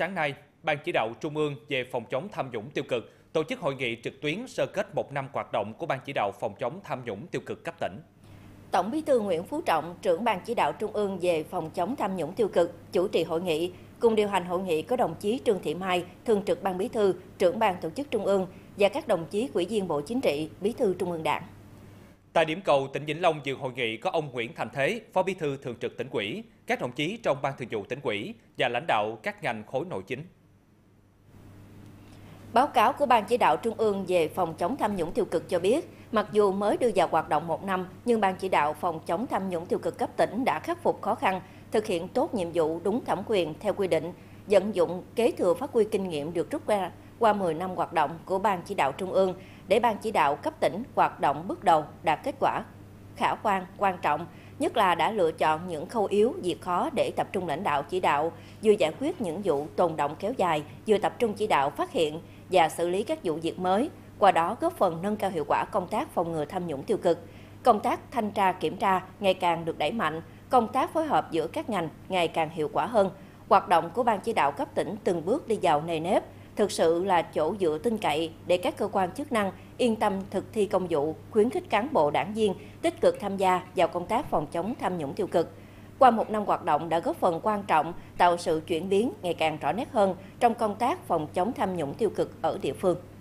Sáng nay, Ban Chỉ đạo Trung ương về phòng chống tham nhũng tiêu cực tổ chức hội nghị trực tuyến sơ kết 1 năm hoạt động của Ban Chỉ đạo phòng chống tham nhũng tiêu cực cấp tỉnh. Tổng Bí thư Nguyễn Phú Trọng, trưởng Ban Chỉ đạo Trung ương về phòng chống tham nhũng tiêu cực, chủ trì hội nghị. Cùng điều hành hội nghị có đồng chí Trương Thị Mai, Thường trực Ban Bí thư, trưởng Ban Tổ chức Trung ương và các đồng chí Ủy viên Bộ Chính trị, Bí thư Trung ương Đảng. Tại điểm cầu tỉnh Vĩnh Long dự hội nghị có ông Nguyễn Thành Thế, Phó Bí thư Thường trực Tỉnh ủy, các đồng chí trong Ban Thường vụ Tỉnh ủy và lãnh đạo các ngành khối nội chính. Báo cáo của Ban Chỉ đạo Trung ương về phòng chống tham nhũng tiêu cực cho biết, mặc dù mới đưa vào hoạt động 1 năm, nhưng Ban Chỉ đạo phòng chống tham nhũng tiêu cực cấp tỉnh đã khắc phục khó khăn, thực hiện tốt nhiệm vụ đúng thẩm quyền theo quy định, vận dụng kế thừa phát huy kinh nghiệm được rút ra qua 10 năm hoạt động của Ban Chỉ đạo Trung ương để Ban Chỉ đạo cấp tỉnh hoạt động bước đầu đạt kết quả khả quan, quan trọng, nhất là đã lựa chọn những khâu yếu, việc khó để tập trung lãnh đạo chỉ đạo, vừa giải quyết những vụ tồn động kéo dài, vừa tập trung chỉ đạo phát hiện và xử lý các vụ việc mới, qua đó góp phần nâng cao hiệu quả công tác phòng ngừa tham nhũng tiêu cực. Công tác thanh tra kiểm tra ngày càng được đẩy mạnh, công tác phối hợp giữa các ngành ngày càng hiệu quả hơn. Hoạt động của Ban Chỉ đạo cấp tỉnh từng bước đi vào nề nếp, thực sự là chỗ dựa tin cậy để các cơ quan chức năng yên tâm thực thi công vụ, khuyến khích cán bộ đảng viên tích cực tham gia vào công tác phòng chống tham nhũng tiêu cực. Qua 1 năm hoạt động đã góp phần quan trọng tạo sự chuyển biến ngày càng rõ nét hơn trong công tác phòng chống tham nhũng tiêu cực ở địa phương.